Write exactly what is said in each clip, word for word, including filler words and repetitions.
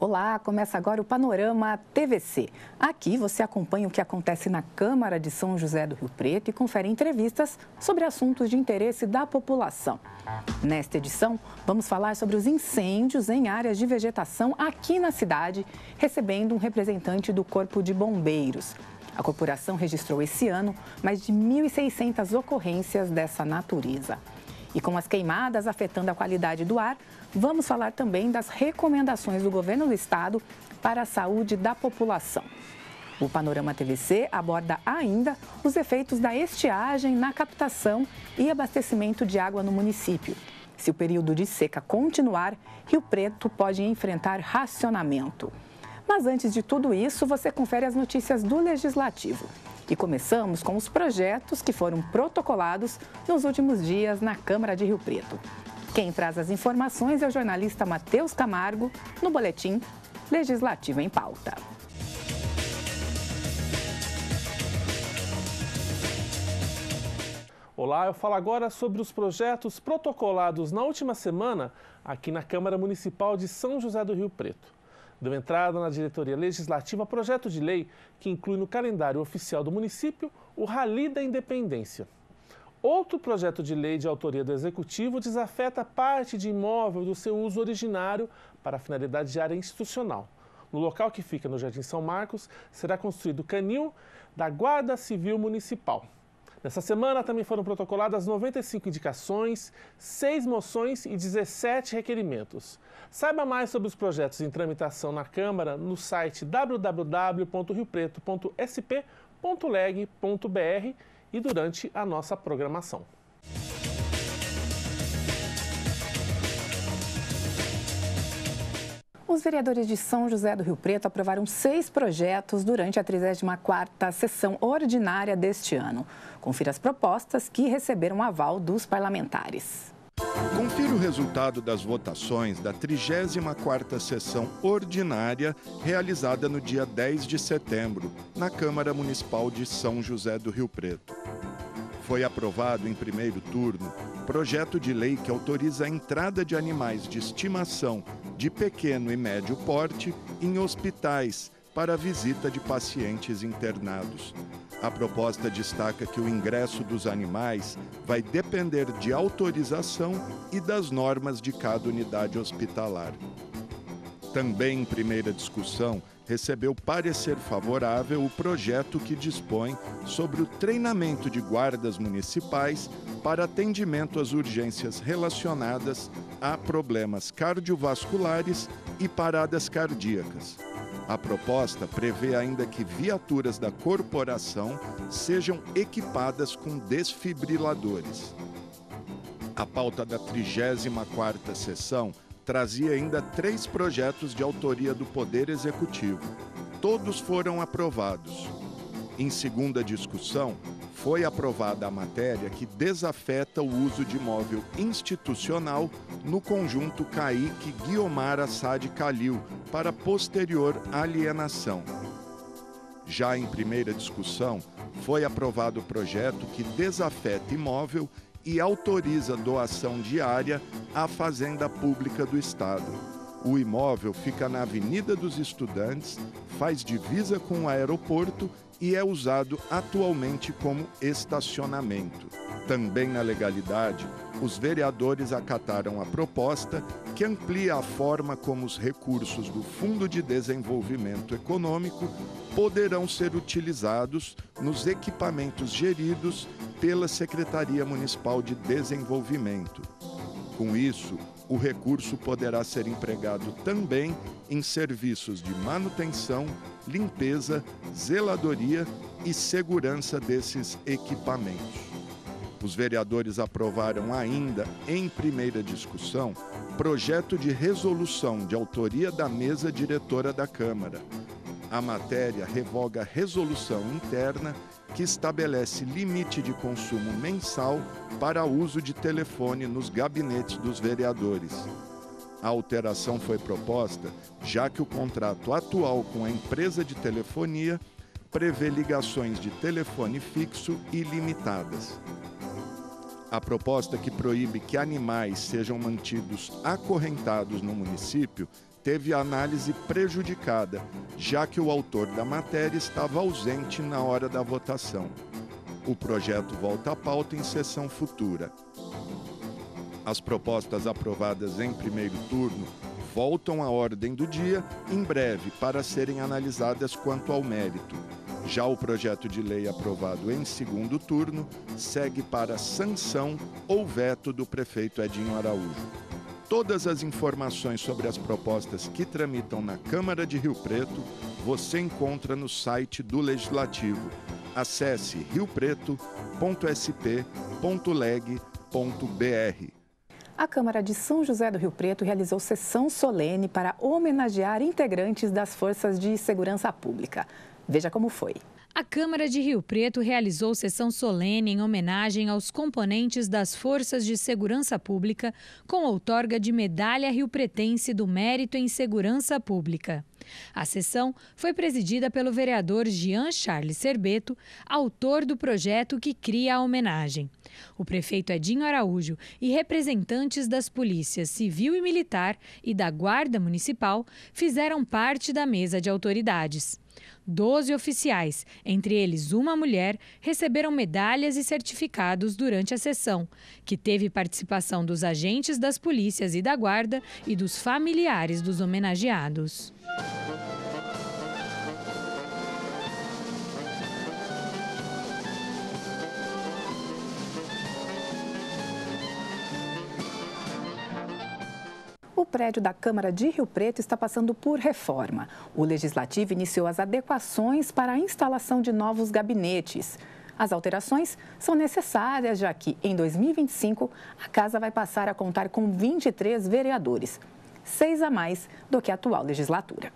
Olá, começa agora o Panorama T V C. Aqui você acompanha o que acontece na Câmara de São José do Rio Preto e confere entrevistas sobre assuntos de interesse da população. Nesta edição, vamos falar sobre os incêndios em áreas de vegetação aqui na cidade, recebendo um representante do Corpo de Bombeiros. A corporação registrou esse ano mais de mil e seiscentas ocorrências dessa natureza. E com as queimadas afetando a qualidade do ar, vamos falar também das recomendações do governo do estado para a saúde da população. O Panorama T V C aborda ainda os efeitos da estiagem na captação e abastecimento de água no município. Se o período de seca continuar, Rio Preto pode enfrentar racionamento. Mas antes de tudo isso, você confere as notícias do Legislativo. E começamos com os projetos que foram protocolados nos últimos dias na Câmara de Rio Preto. Quem traz as informações é o jornalista Matheus Camargo, no boletim Legislativo em Pauta. Olá, eu falo agora sobre os projetos protocolados na última semana aqui na Câmara Municipal de São José do Rio Preto. Deu entrada na diretoria legislativa projeto de lei que inclui no calendário oficial do município o Rali da Independência. Outro projeto de lei de autoria do Executivo desafeta parte de imóvel do seu uso originário para a finalidade de área institucional. No local que fica no Jardim São Marcos, será construído o canil da Guarda Civil Municipal. Nessa semana também foram protocoladas noventa e cinco indicações, seis moções e dezessete requerimentos. Saiba mais sobre os projetos em tramitação na Câmara no site w w w ponto rio preto ponto s p ponto leg ponto b r e durante a nossa programação. Os vereadores de São José do Rio Preto aprovaram seis projetos durante a trigésima quarta sessão ordinária deste ano. Confira as propostas que receberam aval dos parlamentares. Confira o resultado das votações da trigésima quarta sessão ordinária realizada no dia dez de setembro, na Câmara Municipal de São José do Rio Preto. Foi aprovado em primeiro turno projeto de lei que autoriza a entrada de animais de estimação de pequeno e médio porte em hospitais para visita de pacientes internados. A proposta destaca que o ingresso dos animais vai depender de autorização e das normas de cada unidade hospitalar. Também em primeira discussão, recebeu parecer favorável o projeto que dispõe sobre o treinamento de guardas municipais para atendimento às urgências relacionadas a problemas cardiovasculares e paradas cardíacas. A proposta prevê ainda que viaturas da corporação sejam equipadas com desfibriladores. A pauta da trigésima quarta sessão trazia ainda três projetos de autoria do Poder Executivo. Todos foram aprovados. Em segunda discussão, foi aprovada a matéria que desafeta o uso de imóvel institucional no conjunto Caíque Guiomar Assad Calil para posterior alienação. Já em primeira discussão, foi aprovado o projeto que desafeta imóvel e autoriza doação de área à Fazenda Pública do Estado. O imóvel fica na Avenida dos Estudantes, faz divisa com o aeroporto e é usado atualmente como estacionamento. Também na legalidade, os vereadores acataram a proposta que amplia a forma como os recursos do Fundo de Desenvolvimento Econômico poderão ser utilizados nos equipamentos geridos pela Secretaria Municipal de Desenvolvimento. Com isso, o recurso poderá ser empregado também em serviços de manutenção, limpeza, zeladoria e segurança desses equipamentos. Os vereadores aprovaram ainda, em primeira discussão, projeto de resolução de autoria da mesa diretora da Câmara. A matéria revoga a resolução interna que estabelece limite de consumo mensal para uso de telefone nos gabinetes dos vereadores. A alteração foi proposta já que o contrato atual com a empresa de telefonia prevê ligações de telefone fixo ilimitadas. A proposta que proíbe que animais sejam mantidos acorrentados no município teve a análise prejudicada, já que o autor da matéria estava ausente na hora da votação. O projeto volta à pauta em sessão futura. As propostas aprovadas em primeiro turno voltam à ordem do dia em breve para serem analisadas quanto ao mérito. Já o projeto de lei aprovado em segundo turno segue para sanção ou veto do prefeito Edinho Araújo. Todas as informações sobre as propostas que tramitam na Câmara de Rio Preto você encontra no site do Legislativo. Acesse rio preto ponto s p ponto leg ponto b r. A Câmara de São José do Rio Preto realizou sessão solene para homenagear integrantes das Forças de Segurança Pública. Veja como foi. A Câmara de Rio Preto realizou sessão solene em homenagem aos componentes das Forças de Segurança Pública, com outorga de medalha riopretense do Mérito em Segurança Pública. A sessão foi presidida pelo vereador Jean Charles Cerbeto, autor do projeto que cria a homenagem. O prefeito Edinho Araújo e representantes das polícias civil e militar e da Guarda Municipal fizeram parte da mesa de autoridades. Doze oficiais, entre eles uma mulher, receberam medalhas e certificados durante a sessão, que teve participação dos agentes das polícias e da guarda e dos familiares dos homenageados. O prédio da Câmara de Rio Preto está passando por reforma. O Legislativo iniciou as adequações para a instalação de novos gabinetes. As alterações são necessárias, já que, em dois mil e vinte e cinco, a Casa vai passar a contar com vinte e três vereadores, seis a mais do que a atual legislatura.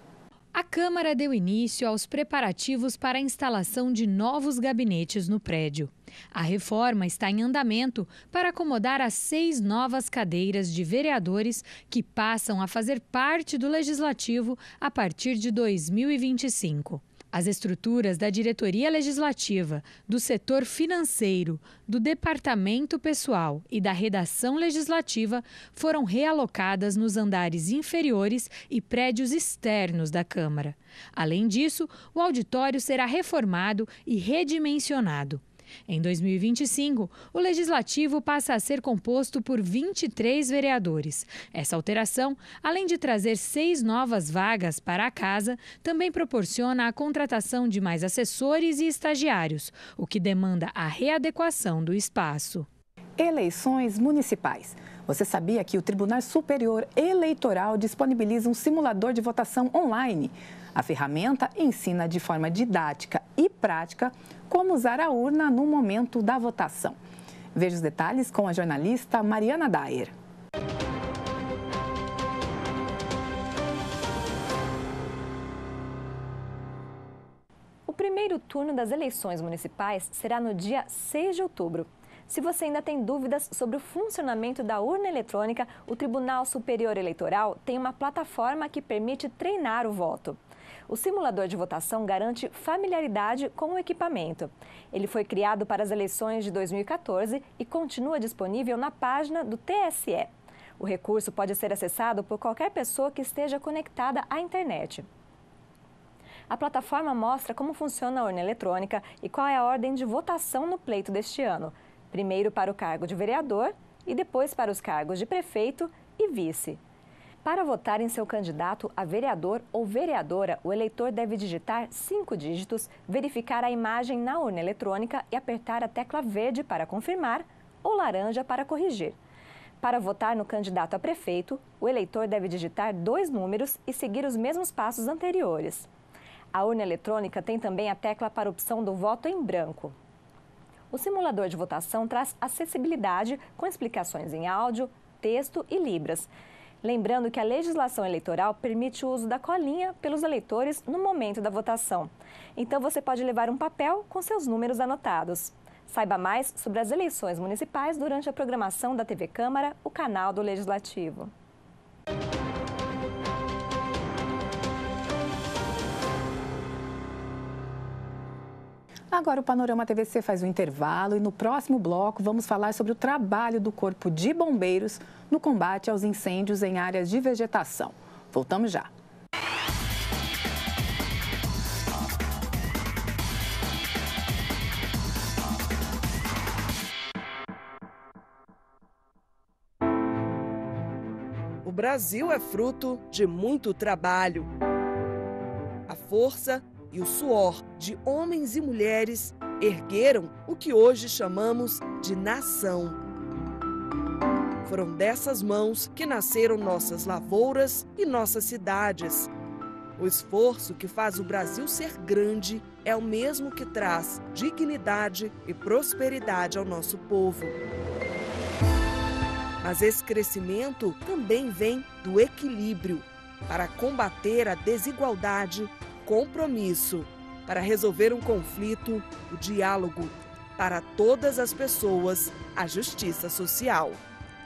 A Câmara deu início aos preparativos para a instalação de novos gabinetes no prédio. A reforma está em andamento para acomodar as seis novas cadeiras de vereadores que passam a fazer parte do Legislativo a partir de dois mil e vinte e cinco. As estruturas da Diretoria Legislativa, do setor financeiro, do Departamento Pessoal e da Redação Legislativa foram realocadas nos andares inferiores e prédios externos da Câmara. Além disso, o auditório será reformado e redimensionado. Em dois mil e vinte e cinco, o Legislativo passa a ser composto por vinte e três vereadores. Essa alteração, além de trazer seis novas vagas para a casa, também proporciona a contratação de mais assessores e estagiários, o que demanda a readequação do espaço. Eleições municipais. Você sabia que o Tribunal Superior Eleitoral disponibiliza um simulador de votação online? A ferramenta ensina de forma didática e prática como usar a urna no momento da votação. Veja os detalhes com a jornalista Mariana Dyer. O primeiro turno das eleições municipais será no dia seis de outubro. Se você ainda tem dúvidas sobre o funcionamento da urna eletrônica, o Tribunal Superior Eleitoral tem uma plataforma que permite treinar o voto. O simulador de votação garante familiaridade com o equipamento. Ele foi criado para as eleições de dois mil e quatorze e continua disponível na página do T S E. O recurso pode ser acessado por qualquer pessoa que esteja conectada à internet. A plataforma mostra como funciona a urna eletrônica e qual é a ordem de votação no pleito deste ano. Primeiro para o cargo de vereador e depois para os cargos de prefeito e vice. Para votar em seu candidato a vereador ou vereadora, o eleitor deve digitar cinco dígitos, verificar a imagem na urna eletrônica e apertar a tecla verde para confirmar ou laranja para corrigir. Para votar no candidato a prefeito, o eleitor deve digitar dois números e seguir os mesmos passos anteriores. A urna eletrônica tem também a tecla para a opção do voto em branco. O simulador de votação traz acessibilidade com explicações em áudio, texto e libras. Lembrando que a legislação eleitoral permite o uso da colinha pelos eleitores no momento da votação. Então você pode levar um papel com seus números anotados. Saiba mais sobre as eleições municipais durante a programação da T V Câmara, o canal do Legislativo. Agora o Panorama T V C faz um intervalo e no próximo bloco vamos falar sobre o trabalho do Corpo de Bombeiros no combate aos incêndios em áreas de vegetação. Voltamos já. O Brasil é fruto de muito trabalho. A força e o suor de homens e mulheres ergueram o que hoje chamamos de nação. Foram dessas mãos que nasceram nossas lavouras e nossas cidades. O esforço que faz o Brasil ser grande é o mesmo que traz dignidade e prosperidade ao nosso povo. Mas esse crescimento também vem do equilíbrio. Para combater a desigualdade, compromisso. Para resolver um conflito, o diálogo. Para todas as pessoas, a justiça social.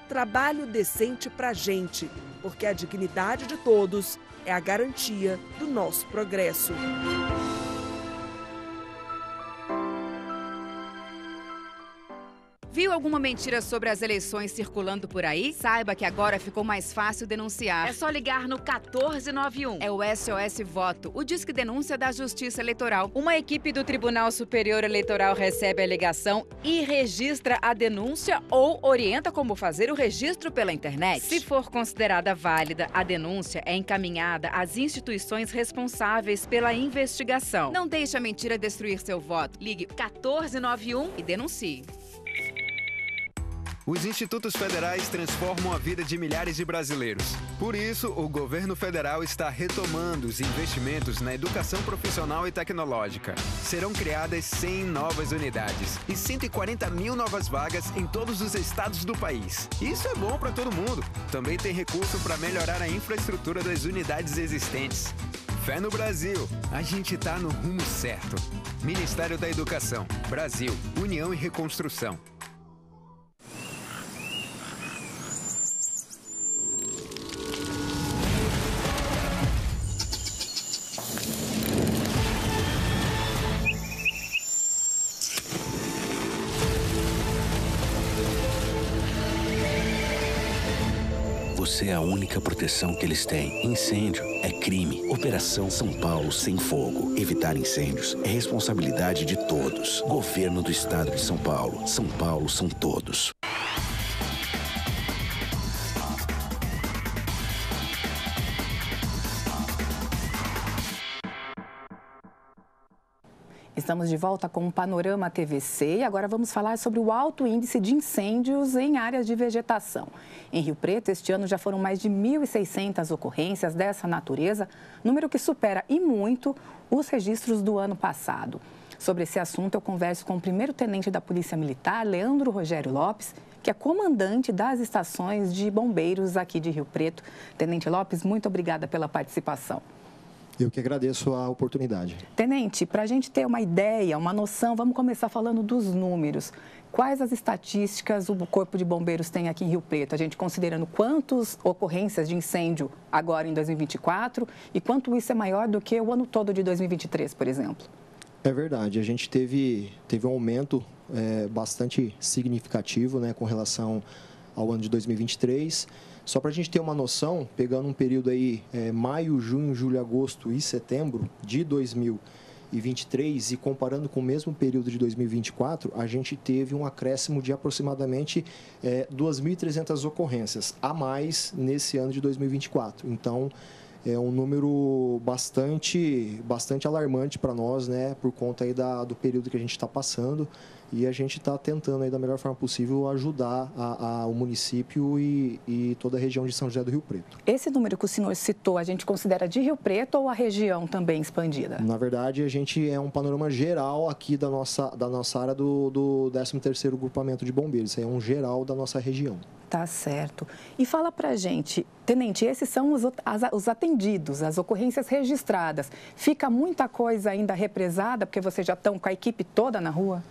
Trabalho decente pra gente, porque a dignidade de todos é a garantia do nosso progresso. Viu alguma mentira sobre as eleições circulando por aí? Saiba que agora ficou mais fácil denunciar. É só ligar no um quatro nove um. É o S O S Voto, o Disque Denúncia da Justiça Eleitoral. Uma equipe do Tribunal Superior Eleitoral recebe a ligação e registra a denúncia ou orienta como fazer o registro pela internet. Se for considerada válida, a denúncia é encaminhada às instituições responsáveis pela investigação. Não deixe a mentira destruir seu voto. Ligue um quatro nove um e denuncie. Os institutos federais transformam a vida de milhares de brasileiros. Por isso, o governo federal está retomando os investimentos na educação profissional e tecnológica. Serão criadas cem novas unidades e cento e quarenta mil novas vagas em todos os estados do país. Isso é bom para todo mundo. Também tem recurso para melhorar a infraestrutura das unidades existentes. Fé no Brasil. A gente está no rumo certo. Ministério da Educação. Brasil. União e Reconstrução. Você é a única proteção que eles têm. Incêndio é crime. Operação São Paulo Sem Fogo. Evitar incêndios é responsabilidade de todos. Governo do Estado de São Paulo. São Paulo são todos. Estamos de volta com o Panorama T V C e agora vamos falar sobre o alto índice de incêndios em áreas de vegetação. Em Rio Preto, este ano já foram mais de mil e seiscentas ocorrências dessa natureza, número que supera e muito os registros do ano passado. Sobre esse assunto, eu converso com o primeiro-tenente da Polícia Militar, Leandro Rogério Lopes, que é comandante das estações de bombeiros aqui de Rio Preto. Tenente Lopes, muito obrigada pela participação. Eu que agradeço a oportunidade. Tenente, para a gente ter uma ideia, uma noção, vamos começar falando dos números. Quais as estatísticas o Corpo de Bombeiros tem aqui em Rio Preto? A gente considerando quantas ocorrências de incêndio agora em dois mil e vinte e quatro e quanto isso é maior do que o ano todo de dois mil e vinte e três, por exemplo? É verdade, a gente teve, teve um aumento é, bastante significativo, né, com relação ao ano de dois mil e vinte e três. Só para a gente ter uma noção, pegando um período aí, é, maio, junho, julho, agosto e setembro de dois mil e vinte e três e comparando com o mesmo período de dois mil e vinte e quatro, a gente teve um acréscimo de aproximadamente é, duas mil e trezentas ocorrências a mais nesse ano de dois mil e vinte e quatro. Então, é um número bastante, bastante alarmante para nós, né, por conta aí da, do período que a gente está passando. E a gente está tentando, aí, da melhor forma possível, ajudar a, a, o município e, e toda a região de São José do Rio Preto. Esse número que o senhor citou, a gente considera de Rio Preto ou a região também expandida? Na verdade, a gente é um panorama geral aqui da nossa, da nossa área do, do décimo terceiro Grupamento de Bombeiros. É um geral da nossa região. Tá certo. E fala pra gente, Tenente, esses são os, as, os atendidos, as ocorrências registradas. Fica muita coisa ainda represada, porque vocês já estão com a equipe toda na rua?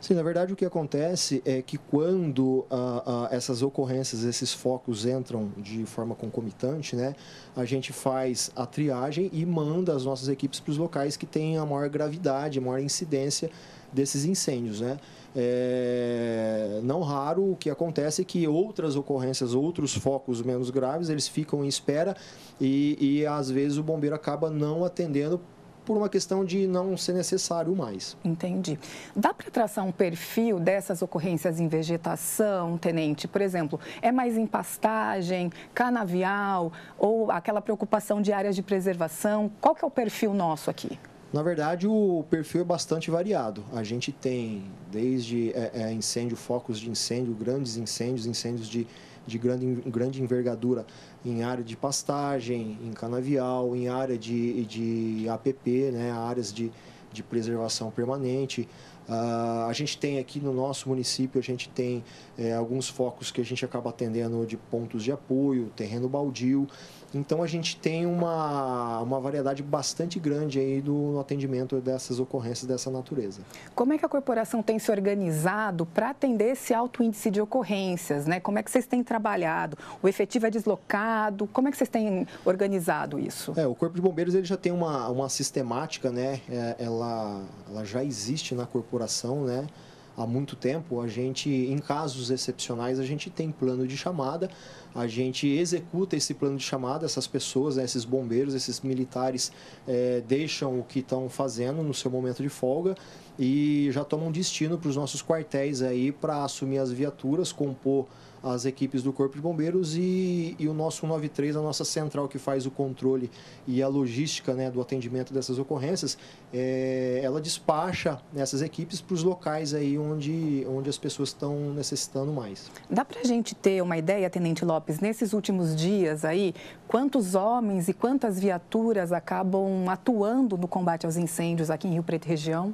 Sim, na verdade o que acontece é que quando ah, ah, essas ocorrências, esses focos entram de forma concomitante, né, a gente faz a triagem e manda as nossas equipes para os locais que têm a maior gravidade, a maior incidência desses incêndios, né? É, não raro o que acontece é que outras ocorrências, outros focos menos graves, eles ficam em espera e, e às vezes o bombeiro acaba não atendendo por uma questão de não ser necessário mais. Entendi. Dá para traçar um perfil dessas ocorrências em vegetação, tenente? Por exemplo, é mais em pastagem, canavial ou aquela preocupação de áreas de preservação? Qual que é o perfil nosso aqui? Na verdade, o perfil é bastante variado. A gente tem desde é, é, incêndio, focos de incêndio, grandes incêndios, incêndios de, de grande, grande envergadura em área de pastagem, em canavial, em área de, de A P P, né, áreas de, de preservação permanente. Uh, a gente tem aqui no nosso município, a gente tem é, alguns focos que a gente acaba atendendo de pontos de apoio, terreno baldio. Então, a gente tem uma, uma variedade bastante grande aí do, no atendimento dessas ocorrências dessa natureza. Como é que a corporação tem se organizado para atender esse alto índice de ocorrências, né? Como é que vocês têm trabalhado? O efetivo é deslocado? Como é que vocês têm organizado isso? É, o Corpo de Bombeiros ele já tem uma, uma sistemática, né? É, ela, ela já existe na corporação. Né? Há muito tempo, a gente, em casos excepcionais, a gente tem plano de chamada, a gente executa esse plano de chamada, essas pessoas, né, esses bombeiros, esses militares é, deixam o que estão fazendo no seu momento de folga e já tomam destino para os nossos quartéis aí para assumir as viaturas, compor as equipes do Corpo de Bombeiros e, e o nosso um nove três, a nossa central que faz o controle e a logística, né, do atendimento dessas ocorrências, é, ela despacha essas equipes para os locais aí onde, onde as pessoas estão necessitando mais. Dá para a gente ter uma ideia, Tenente Lopes, nesses últimos dias aí, quantos homens e quantas viaturas acabam atuando no combate aos incêndios aqui em Rio Preto e região?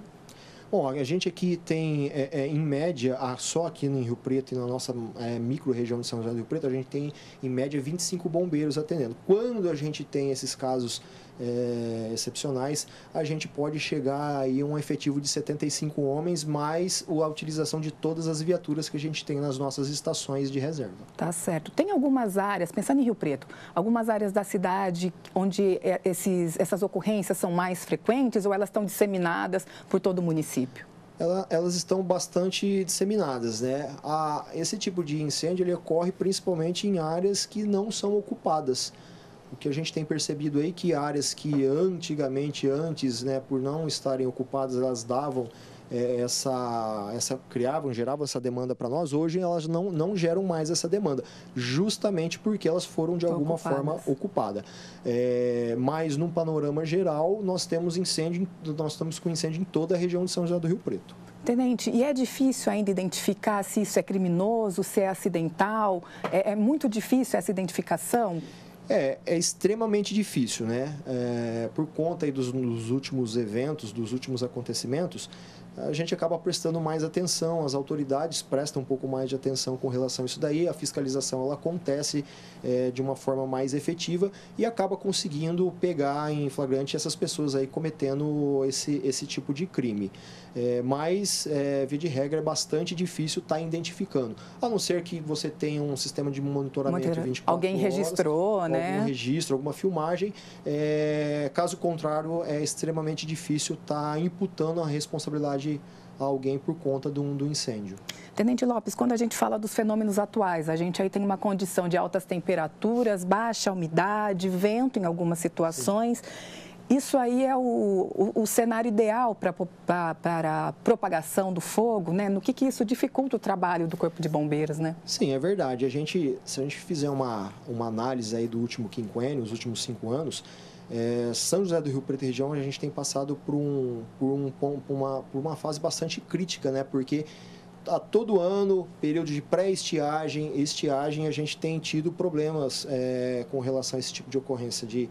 Bom, a gente aqui tem, é, é, em média, só aqui no Rio Preto e na nossa é, micro-região de São José do Rio Preto, a gente tem, em média, vinte e cinco bombeiros atendendo. Quando a gente tem esses casos é, excepcionais, a gente pode chegar aí a um efetivo de setenta e cinco homens, mais a utilização de todas as viaturas que a gente tem nas nossas estações de reserva. Tá certo. Tem algumas áreas, pensando em Rio Preto, algumas áreas da cidade onde esses, essas ocorrências são mais frequentes ou elas estão disseminadas por todo o município? Ela, elas estão bastante disseminadas, né? A, esse tipo de incêndio ele ocorre principalmente em áreas que não são ocupadas. O que a gente tem percebido aí que áreas que antigamente, antes, né, por não estarem ocupadas, elas davam é, essa, essa, criavam, geravam essa demanda para nós, hoje elas não, não geram mais essa demanda, justamente porque elas foram de alguma ocupadas. forma ocupadas. É, mas, num panorama geral, nós temos incêndio, nós estamos com incêndio em toda a região de São José do Rio Preto. Tenente, e é difícil ainda identificar se isso é criminoso, se é acidental? É, é muito difícil essa identificação? É, é extremamente difícil, né? É, por conta aí dos, dos últimos eventos, dos últimos acontecimentos, a gente acaba prestando mais atenção, as autoridades prestam um pouco mais de atenção com relação a isso daí, a fiscalização ela acontece é, de uma forma mais efetiva e acaba conseguindo pegar em flagrante essas pessoas aí cometendo esse, esse tipo de crime. É, mas, é, via de regra, é bastante difícil estar identificando, a não ser que você tenha um sistema de monitoramento de vinte e quatro horas. Alguém registrou, né? Algum registro, alguma filmagem, é, caso contrário, é extremamente difícil estar imputando a responsabilidade a alguém por conta do, do incêndio. Tenente Lopes, quando a gente fala dos fenômenos atuais, a gente aí tem uma condição de altas temperaturas, baixa umidade, vento em algumas situações. Sim. Isso aí é o, o, o cenário ideal para a propagação do fogo, né? No que, que isso dificulta o trabalho do Corpo de Bombeiros, né? Sim, é verdade. A gente, se a gente fizer uma, uma análise aí do último quinquênio, os últimos cinco anos, é, São José do Rio Preto e região, a gente tem passado por, um, por, um, por, uma, por uma fase bastante crítica, né? Porque a todo ano, período de pré-estiagem, estiagem, a gente tem tido problemas é, com relação a esse tipo de ocorrência de...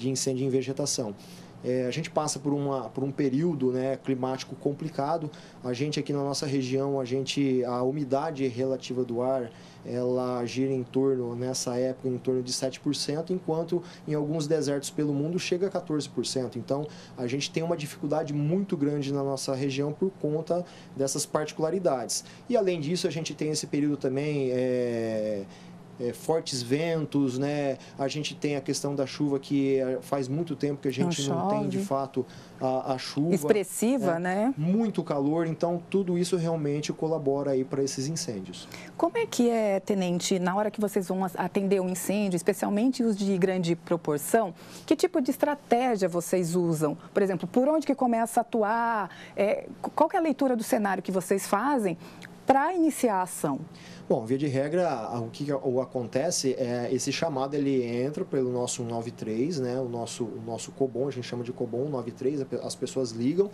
de incêndio em vegetação. É, a gente passa por, uma, por um período, né, climático complicado. A gente aqui na nossa região, a, gente, a umidade relativa do ar, ela gira em torno, nessa época, em torno de sete por cento, enquanto em alguns desertos pelo mundo chega a quatorze por cento. Então, a gente tem uma dificuldade muito grande na nossa região por conta dessas particularidades. E, além disso, a gente tem esse período também... É... É, fortes ventos, né? A gente tem a questão da chuva, que faz muito tempo que a gente não, não tem, de fato, a, a chuva. Expressiva, é, né? Muito calor, então tudo isso realmente colabora aí para esses incêndios. Como é que é, Tenente, na hora que vocês vão atender um incêndio, especialmente os de grande proporção, que tipo de estratégia vocês usam? Por exemplo, por onde que começa a atuar? É, qual que é a leitura do cenário que vocês fazem para iniciar a ação? Bom, via de regra, o que acontece é esse chamado, ele entra pelo nosso um nove três, né? O nosso, o nosso COBOM, a gente chama de COBOM um nove três, as pessoas ligam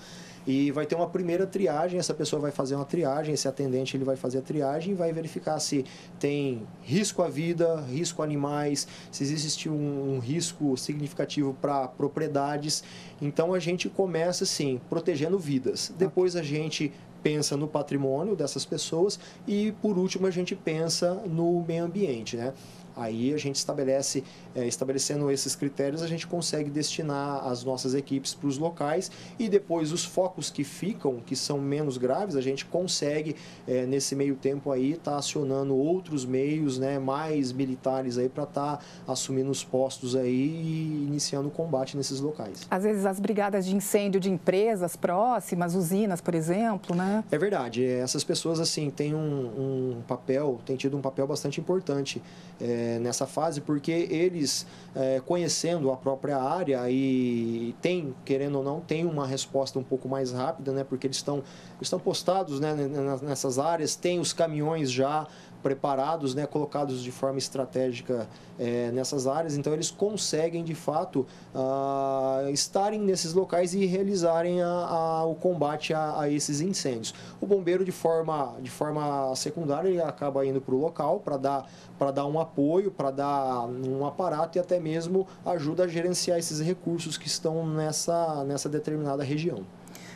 e vai ter uma primeira triagem, essa pessoa vai fazer uma triagem, esse atendente ele vai fazer a triagem e vai verificar se tem risco à vida, risco a animais, se existe um, um risco significativo para propriedades. Então, a gente começa, assim, protegendo vidas. Depois a gente pensa no patrimônio dessas pessoas e, por último, a gente pensa no meio ambiente, né? Aí a gente estabelece, é, estabelecendo esses critérios, a gente consegue destinar as nossas equipes para os locais e depois os focos que ficam, que são menos graves, a gente consegue, é, nesse meio tempo aí, tá acionando outros meios, né, mais militares aí para estar tá assumindo os postos aí e iniciando o combate nesses locais. Às vezes as brigadas de incêndio de empresas próximas, usinas, por exemplo, né? É verdade, essas pessoas assim têm um, um papel, têm tido um papel bastante importante é, nessa fase, porque eles, é, conhecendo a própria área e tem, querendo ou não, tem uma resposta um pouco mais rápida, né? Porque eles estão, estão postados, né, nessas áreas, tem os caminhões já preparados, né, colocados de forma estratégica é, nessas áreas, então eles conseguem de fato ah, estarem nesses locais e realizarem a, a, o combate a, a esses incêndios. O bombeiro de forma, de forma secundária ele acaba indo para o local para dar, para dar um apoio, para dar um aparato e até mesmo ajuda a gerenciar esses recursos que estão nessa, nessa determinada região.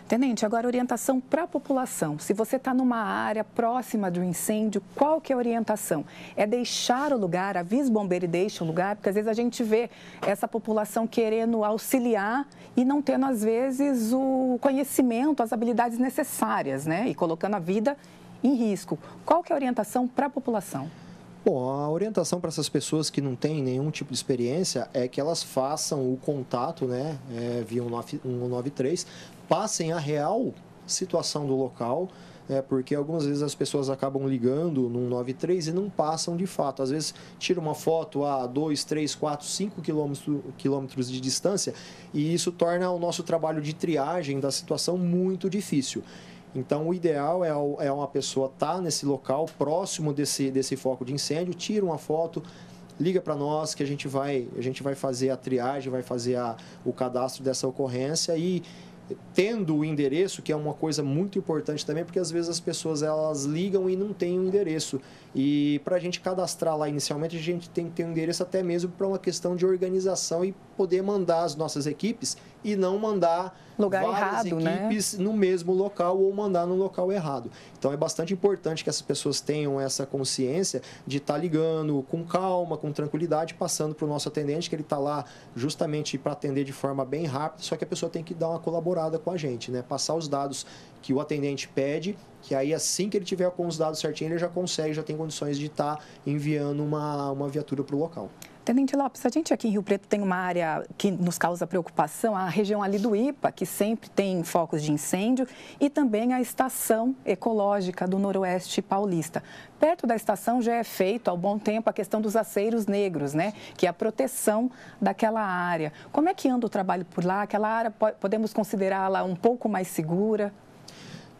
Tenente, agora orientação para a população. Se você está numa área próxima de um incêndio, qual que é a orientação? É deixar o lugar, avisa o bombeiro e deixa o lugar, porque às vezes a gente vê essa população querendo auxiliar e não tendo, às vezes, o conhecimento, as habilidades necessárias, né? E colocando a vida em risco. Qual que é a orientação para a população? Bom, a orientação para essas pessoas que não têm nenhum tipo de experiência é que elas façam o contato, né, é, via um nove três, passem a real situação do local, é, porque algumas vezes as pessoas acabam ligando no um nove três e não passam de fato. Às vezes tira uma foto a dois, três, quatro, cinco quilômetros de distância e isso torna o nosso trabalho de triagem da situação muito difícil. Então, o ideal é uma pessoa estar nesse local, próximo desse, desse foco de incêndio, tira uma foto, liga para nós que a gente vai, a gente vai fazer a triagem, vai fazer a, o cadastro dessa ocorrência e... tendo o endereço, que é uma coisa muito importante também, porque às vezes as pessoas elas ligam e não têm o endereço. E para a gente cadastrar lá inicialmente, a gente tem que ter um endereço até mesmo para uma questão de organização e poder mandar as nossas equipes e não mandar lugar várias errado, equipes, né, no mesmo local ou mandar no local errado. Então é bastante importante que essas pessoas tenham essa consciência de estar ligando com calma, com tranquilidade, passando para o nosso atendente, que ele está lá justamente para atender de forma bem rápida, só que a pessoa tem que dar uma colaboração com a gente, né? Passar os dados que o atendente pede, que aí assim que ele tiver com os dados certinho, ele já consegue, já tem condições de estar enviando uma, uma viatura para o local. Tenente Lopes, a gente aqui em Rio Preto tem uma área que nos causa preocupação, a região ali do Ipa, que sempre tem focos de incêndio, e também a estação ecológica do Noroeste Paulista. Perto da estação já é feito há um bom tempo a questão dos aceiros negros, né? Que é a proteção daquela área. Como é que anda o trabalho por lá? Aquela área podemos considerá-la um pouco mais segura?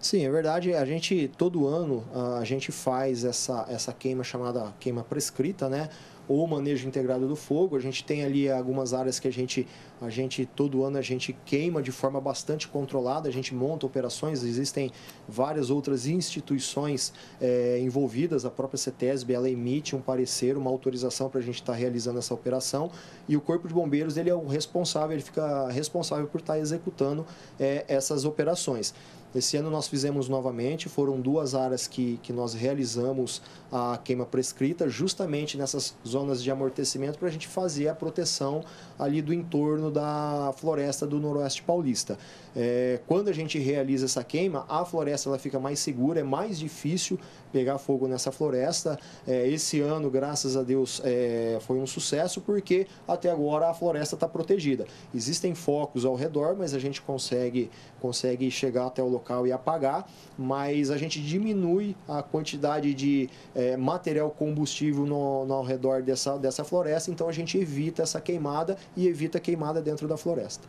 Sim, é verdade. A gente, todo ano, a gente faz essa, essa queima chamada queima prescrita, né? Ou manejo integrado do fogo. A gente tem ali algumas áreas que a gente, a gente, todo ano, a gente queima de forma bastante controlada, a gente monta operações, existem várias outras instituições é, envolvidas, a própria CETESB, ela emite um parecer, uma autorização para a gente estar tá realizando essa operação, e o Corpo de Bombeiros, ele é o responsável, ele fica responsável por estar tá executando é, essas operações. Esse ano nós fizemos novamente, foram duas áreas que, que nós realizamos a queima prescrita, justamente nessas zonas de amortecimento, para a gente fazer a proteção ali do entorno da floresta do Noroeste Paulista. É, quando a gente realiza essa queima, a floresta ela fica mais segura, é mais difícil pegar fogo nessa floresta. É, esse ano, graças a Deus, é, foi um sucesso, porque até agora a floresta está protegida. Existem focos ao redor, mas a gente consegue, consegue chegar até o local local e apagar, mas a gente diminui a quantidade de é, material combustível no, no ao redor dessa, dessa floresta, então a gente evita essa queimada e evita a queimada dentro da floresta.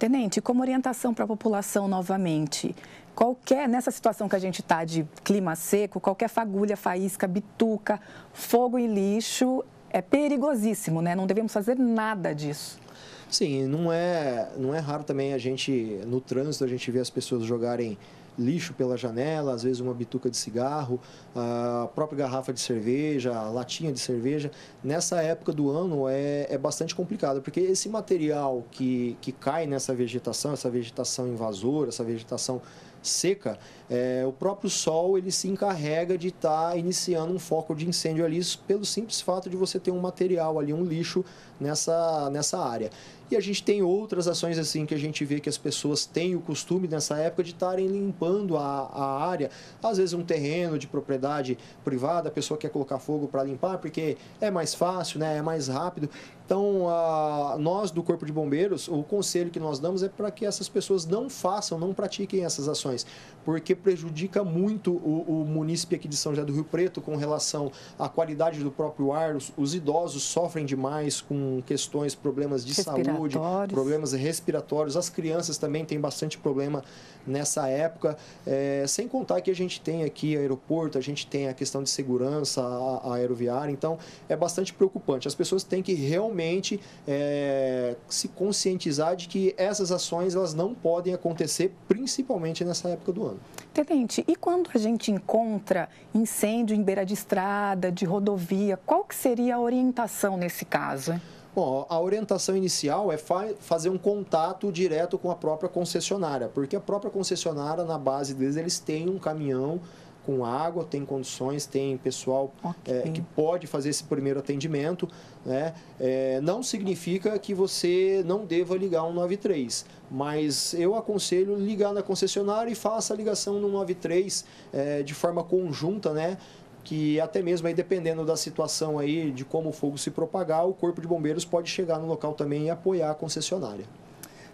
Tenente, como orientação para a população novamente, qualquer, nessa situação que a gente está de clima seco, qualquer fagulha, faísca, bituca, fogo e lixo é perigosíssimo, né? Não devemos fazer nada disso. Sim, não é, não é raro também a gente, no trânsito, a gente vê as pessoas jogarem lixo pela janela, às vezes uma bituca de cigarro, a própria garrafa de cerveja, a latinha de cerveja. Nessa época do ano é, é bastante complicado, porque esse material que, que cai nessa vegetação, essa vegetação invasora, essa vegetação seca, é, o próprio sol ele se encarrega de estar tá iniciando um foco de incêndio ali, pelo simples fato de você ter um material ali, um lixo nessa, nessa área. E a gente tem outras ações assim que a gente vê que as pessoas têm o costume nessa época de estarem limpando a, a área, às vezes um terreno de propriedade privada, a pessoa quer colocar fogo para limpar porque é mais fácil, né? É mais rápido. Então, a, nós do Corpo de Bombeiros, o conselho que nós damos é para que essas pessoas não façam, não pratiquem essas ações, porque prejudica muito o, o munícipe aqui de São José do Rio Preto com relação à qualidade do próprio ar. Os, os idosos sofrem demais com questões, problemas de saúde, problemas respiratórios, as crianças também têm bastante problema nessa época, é, sem contar que a gente tem aqui aeroporto, a gente tem a questão de segurança a, a aeroviária, então é bastante preocupante. As pessoas têm que realmente é, se conscientizar de que essas ações elas não podem acontecer, principalmente nessa época do ano. Tenente, e quando a gente encontra incêndio em beira de estrada, de rodovia, qual que seria a orientação nesse caso? Bom, a orientação inicial é fa- fazer um contato direto com a própria concessionária, porque a própria concessionária, na base deles, eles têm um caminhão com água, tem condições, tem pessoal okay. é, que pode fazer esse primeiro atendimento, né? É, não significa que você não deva ligar o um nove três, mas eu aconselho ligar na concessionária e faça a ligação no um nove três é, de forma conjunta, né? Que até mesmo aí, dependendo da situação aí, de como o fogo se propagar, o Corpo de Bombeiros pode chegar no local também e apoiar a concessionária.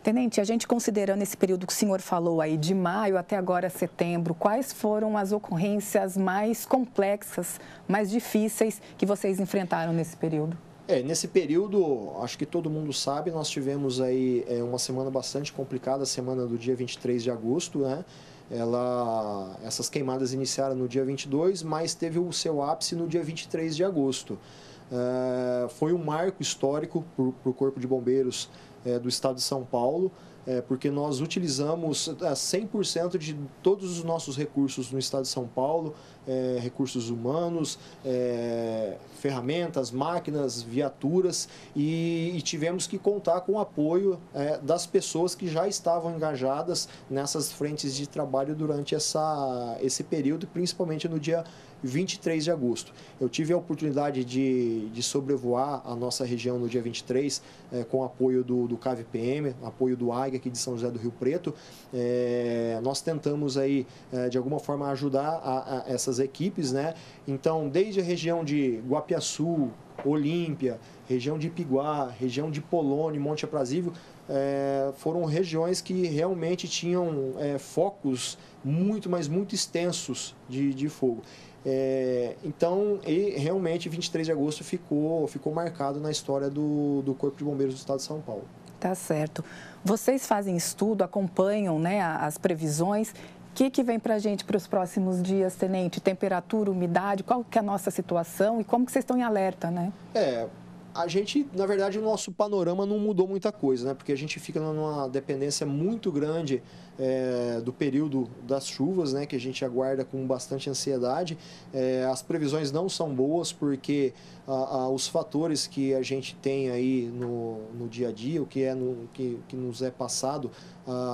Tenente, a gente considerando esse período que o senhor falou aí, de maio até agora setembro, quais foram as ocorrências mais complexas, mais difíceis que vocês enfrentaram nesse período? É, nesse período, acho que todo mundo sabe, nós tivemos aí é, uma semana bastante complicada, a semana do dia vinte e três de agosto, né? Ela, essas queimadas iniciaram no dia vinte e dois, mas teve o seu ápice no dia vinte e três de agosto. É, foi um marco histórico para o Corpo de Bombeiros é, do Estado de São Paulo, é, porque nós utilizamos cem por cento de todos os nossos recursos no Estado de São Paulo, é, recursos humanos, é, ferramentas, máquinas, viaturas, e, e tivemos que contar com o apoio é, das pessoas que já estavam engajadas nessas frentes de trabalho durante essa, esse período, principalmente no dia vinte e três de agosto. Eu tive a oportunidade de, de sobrevoar a nossa região no dia vinte e três, é, com o apoio do, do C A V P M, apoio do A I G aqui de São José do Rio Preto. É, nós tentamos aí, é, de alguma forma, ajudar a, a essas equipes, né? Então, desde a região de Guapiaçu, Olímpia, região de Ipiguá, região de Polônia, Monte Aprazível, é, foram regiões que realmente tinham é, focos muito, mas muito extensos de, de fogo. É, então, e realmente, vinte e três de agosto ficou, ficou marcado na história do, do Corpo de Bombeiros do Estado de São Paulo. Tá certo. Vocês fazem estudo, acompanham, né, as previsões. O que, que vem para a gente para os próximos dias, Tenente? Temperatura, umidade, qual que é a nossa situação e como que vocês estão em alerta, né? É, a gente, na verdade, o nosso panorama não mudou muita coisa, né? Porque a gente fica numa dependência muito grande é, do período das chuvas, né? Que a gente aguarda com bastante ansiedade. É, as previsões não são boas porque a, a, os fatores que a gente tem aí no, no dia a dia, o que, é no, que, que nos é passado,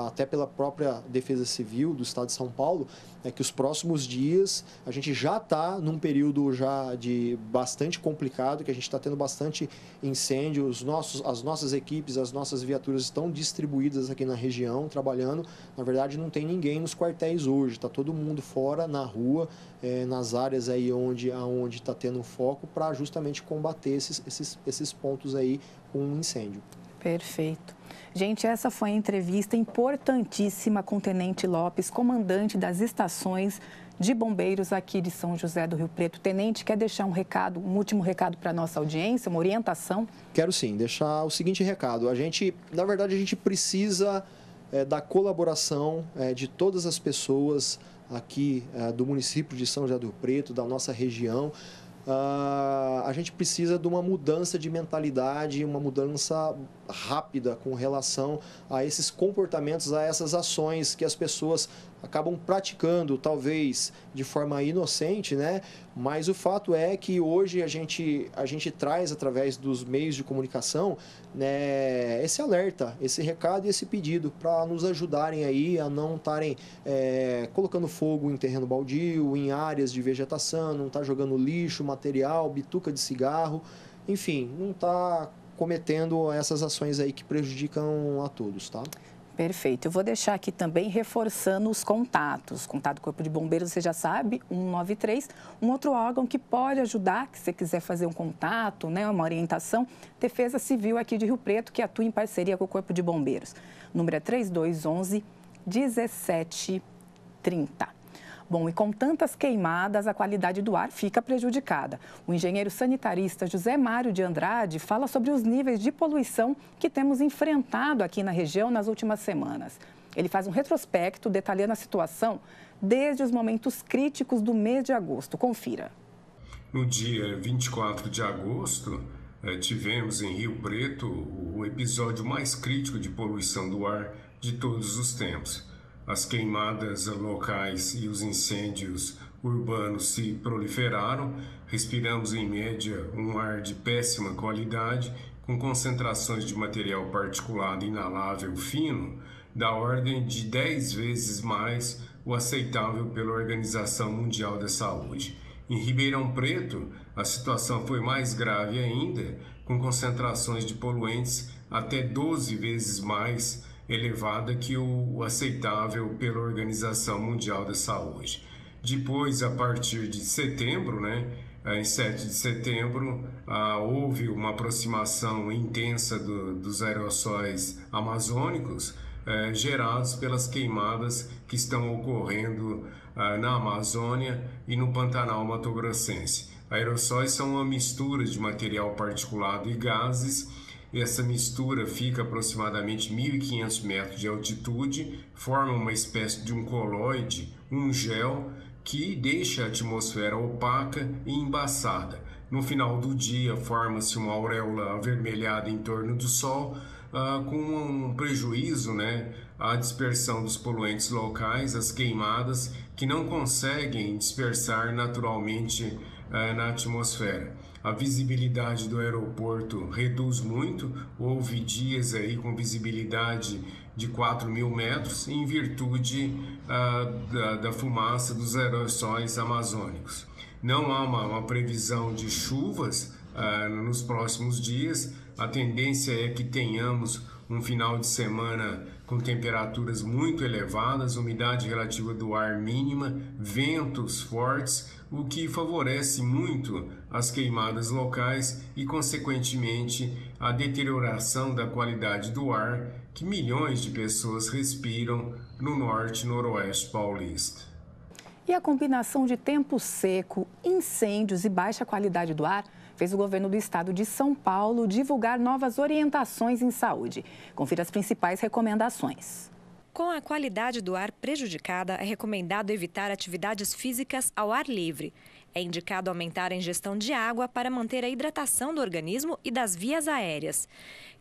até pela própria Defesa Civil do Estado de São Paulo, é que os próximos dias a gente já está num período já de bastante complicado, que a gente está tendo bastante incêndio, os nossos, as nossas equipes, as nossas viaturas estão distribuídas aqui na região, trabalhando. Na verdade, não tem ninguém nos quartéis hoje, está todo mundo fora, na rua, é, nas áreas aí onde aonde está tendo foco, para justamente combater esses, esses, esses pontos aí com um incêndio. Perfeito. Gente, essa foi a entrevista importantíssima com o Tenente Lopes, comandante das estações de bombeiros aqui de São José do Rio Preto. Tenente, quer deixar um recado, um último recado para a nossa audiência, uma orientação? Quero sim, deixar o seguinte recado. A gente, na verdade, a gente precisa é, da colaboração é, de todas as pessoas aqui é, do município de São José do Rio Preto, da nossa região. Uh, a gente precisa de uma mudança de mentalidade, uma mudança rápida com relação a esses comportamentos, a essas ações que as pessoas acabam praticando, talvez de forma inocente, né? Mas o fato é que hoje a gente, a gente traz, através dos meios de comunicação, né, esse alerta, esse recado e esse pedido para nos ajudarem aí a não estarem é, colocando fogo em terreno baldio, em áreas de vegetação, não estar jogando lixo, material, bituca de cigarro, enfim, não estar cometendo essas ações aí que prejudicam a todos, tá? Perfeito. Eu vou deixar aqui também reforçando os contatos. Contato do Corpo de Bombeiros, você já sabe, um nove três. Um outro órgão que pode ajudar, que você quiser fazer um contato, né, uma orientação, Defesa Civil aqui de Rio Preto, que atua em parceria com o Corpo de Bombeiros. O número é trinta e dois onze, dezessete trinta. Bom, e com tantas queimadas, a qualidade do ar fica prejudicada. O engenheiro sanitarista José Mário de Andrade fala sobre os níveis de poluição que temos enfrentado aqui na região nas últimas semanas. Ele faz um retrospecto detalhando a situação desde os momentos críticos do mês de agosto. Confira. No dia vinte e quatro de agosto, tivemos em Rio Preto o episódio mais crítico de poluição do ar de todos os tempos. As queimadas locais e os incêndios urbanos se proliferaram. Respiramos, em média, um ar de péssima qualidade, com concentrações de material particulado inalável fino da ordem de dez vezes mais o aceitável pela Organização Mundial da Saúde. Em Ribeirão Preto, a situação foi mais grave ainda, com concentrações de poluentes até doze vezes mais elevada que o aceitável pela Organização Mundial da Saúde. Depois, a partir de setembro, né, em sete de setembro, ah, houve uma aproximação intensa do, dos aerossóis amazônicos eh, gerados pelas queimadas que estão ocorrendo ah, na Amazônia e no Pantanal mato-grossense. Aerossóis são uma mistura de material particulado e gases. Essa mistura fica a aproximadamente mil e quinhentos metros de altitude, forma uma espécie de um coloide, um gel, que deixa a atmosfera opaca e embaçada. No final do dia, forma-se uma auréola avermelhada em torno do Sol, uh, com um prejuízo, né, à dispersão dos poluentes locais, as queimadas, que não conseguem dispersar naturalmente uh, na atmosfera. A visibilidade do aeroporto reduz muito, houve dias aí com visibilidade de quatro mil metros em virtude ah, da, da fumaça dos aerossóis amazônicos. Não há uma, uma previsão de chuvas ah, nos próximos dias, a tendência é que tenhamos um final de semana com temperaturas muito elevadas, umidade relativa do ar mínima, ventos fortes, o que favorece muito as queimadas locais e, consequentemente, a deterioração da qualidade do ar que milhões de pessoas respiram no norte e noroeste paulista. E a combinação de tempo seco, incêndios e baixa qualidade do ar fez o governo do estado de São Paulo divulgar novas orientações em saúde. Confira as principais recomendações. Com a qualidade do ar prejudicada, é recomendado evitar atividades físicas ao ar livre. É indicado aumentar a ingestão de água para manter a hidratação do organismo e das vias aéreas.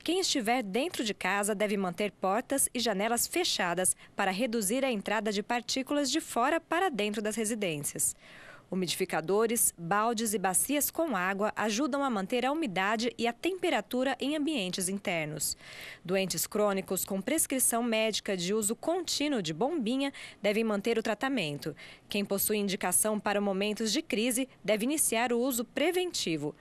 Quem estiver dentro de casa deve manter portas e janelas fechadas para reduzir a entrada de partículas de fora para dentro das residências. Umidificadores, baldes e bacias com água ajudam a manter a umidade e a temperatura em ambientes internos. Doentes crônicos com prescrição médica de uso contínuo de bombinha devem manter o tratamento. Quem possui indicação para momentos de crise deve iniciar o uso preventivo.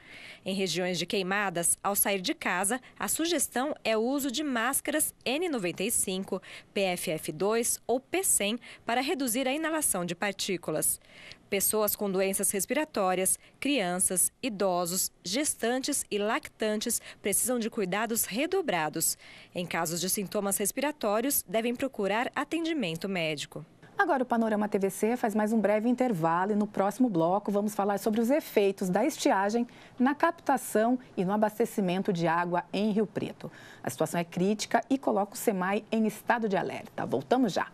Em regiões de queimadas, ao sair de casa, a sugestão é o uso de máscaras N noventa e cinco, P F F dois ou P cem para reduzir a inalação de partículas. Pessoas com doenças respiratórias, crianças, idosos, gestantes e lactantes precisam de cuidados redobrados. Em casos de sintomas respiratórios, devem procurar atendimento médico. Agora o Panorama T V C faz mais um breve intervalo e no próximo bloco vamos falar sobre os efeitos da estiagem na captação e no abastecimento de água em Rio Preto. A situação é crítica e coloca o SEMAI em estado de alerta. Voltamos já.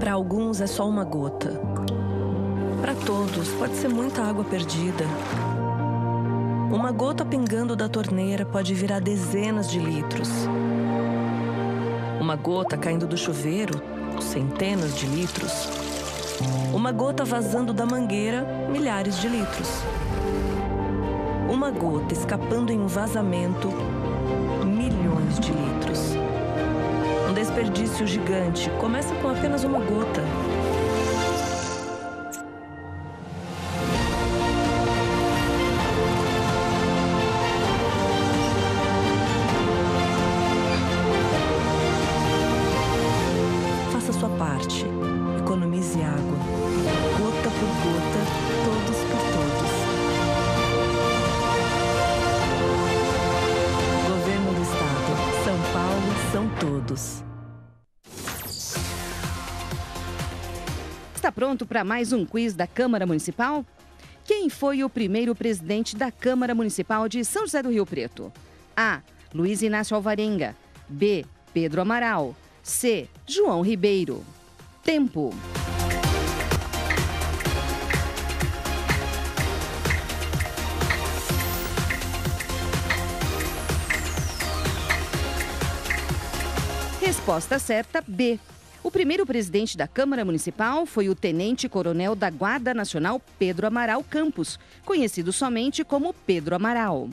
Para alguns é só uma gota. Para todos, pode ser muita água perdida. Uma gota pingando da torneira pode virar dezenas de litros. Uma gota caindo do chuveiro, centenas de litros. Uma gota vazando da mangueira, milhares de litros. Uma gota escapando em um vazamento, milhões de litros. Um desperdício gigante começa com apenas uma gota. Faça sua parte. Economize água. Gota por gota, todos por todos. Governo do Estado. São Paulo, são todos. Está pronto para mais um quiz da Câmara Municipal? Quem foi o primeiro presidente da Câmara Municipal de São José do Rio Preto? A. Luiz Inácio Alvarenga. B. Pedro Amaral. C. João Ribeiro. Tempo. Resposta certa, B. O primeiro presidente da Câmara Municipal foi o tenente-coronel da Guarda Nacional Pedro Amaral Campos, conhecido somente como Pedro Amaral.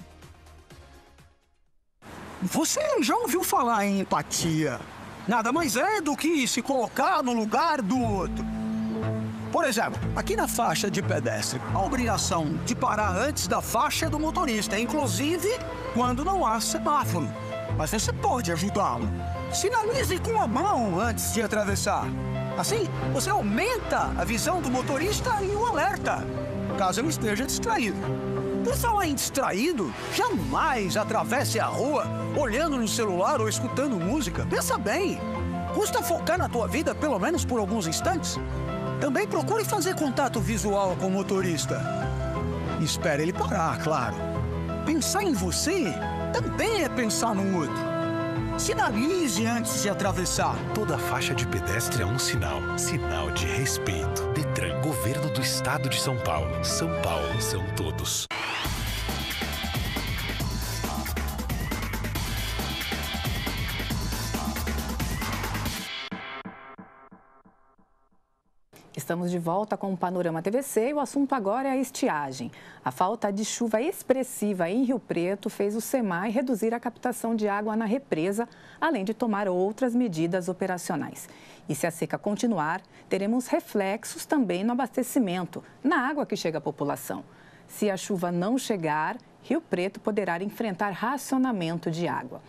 Você já ouviu falar em empatia? Nada mais é do que se colocar no lugar do outro. Por exemplo, aqui na faixa de pedestre, a obrigação de parar antes da faixa é do motorista, inclusive quando não há semáforo. Mas você pode ajudá-lo. Sinalize com a mão antes de atravessar. Assim, você aumenta a visão do motorista e o alerta, caso ele esteja distraído. Por falar em distraído, jamais atravesse a rua olhando no celular ou escutando música. Pensa bem, custa focar na tua vida pelo menos por alguns instantes? Também procure fazer contato visual com o motorista. E espere ele parar, claro. Pensar em você também é pensar no outro. Sinalize antes de atravessar. Toda faixa de pedestre é um sinal. Sinal de respeito. Detran, Governo do Estado de São Paulo. São Paulo, são todos. Estamos de volta com o Panorama T V C e o assunto agora é a estiagem. A falta de chuva expressiva em Rio Preto fez o SEMAI reduzir a captação de água na represa, além de tomar outras medidas operacionais. E se a seca continuar, teremos reflexos também no abastecimento, na água que chega à população. Se a chuva não chegar, Rio Preto poderá enfrentar racionamento de água.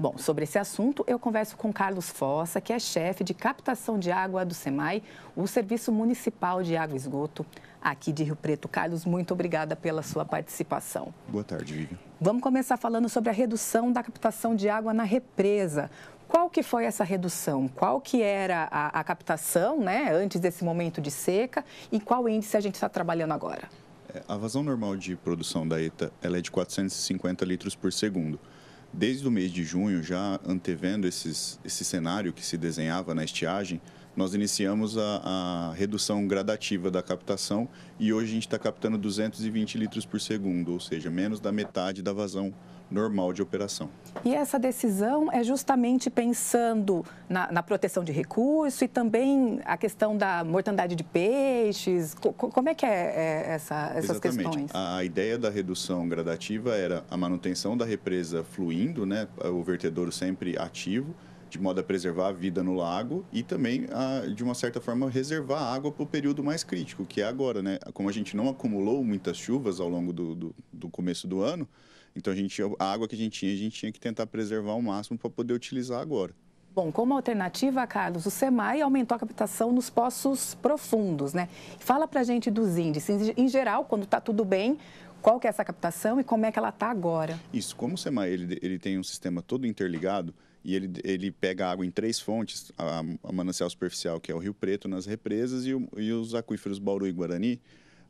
Bom, sobre esse assunto, eu converso com Carlos Fossa, que é chefe de captação de água do SEMAI, o Serviço Municipal de Água e Esgoto, aqui de Rio Preto. Carlos, muito obrigada pela sua participação. Boa tarde, Vivian. Vamos começar falando sobre a redução da captação de água na represa. Qual que foi essa redução? Qual que era a, a captação, né, antes desse momento de seca, e qual índice a gente está trabalhando agora? A vazão normal de produção da ETA ela é de quatrocentos e cinquenta litros por segundo. Desde o mês de junho, já antevendo esses, esse cenário que se desenhava na estiagem, nós iniciamos a, a redução gradativa da captação e hoje a gente está captando duzentos e vinte litros por segundo, ou seja, menos da metade da vazão normal de operação. E essa decisão é justamente pensando na, na proteção de recurso e também a questão da mortandade de peixes. Co, como é que é, é essa, essas Exatamente. Questões? A, a ideia da redução gradativa era a manutenção da represa fluindo, né, o vertedouro sempre ativo, de modo a preservar a vida no lago e também, a, de uma certa forma, reservar a água para o período mais crítico, que é agora, né? Como a gente não acumulou muitas chuvas ao longo do, do, do começo do ano, então a, gente, a água que a gente tinha, a gente tinha que tentar preservar ao máximo para poder utilizar agora. Bom, como alternativa, Carlos, o SEMAI aumentou a captação nos poços profundos, né? Fala para a gente dos índices. Em geral, quando está tudo bem, qual que é essa captação e como é que ela está agora? Isso, como o SEMAI ele, ele tem um sistema todo interligado, e ele, ele pega água em três fontes, a, a manancial superficial, que é o Rio Preto, nas represas, e, o, e os aquíferos Bauru e Guarani.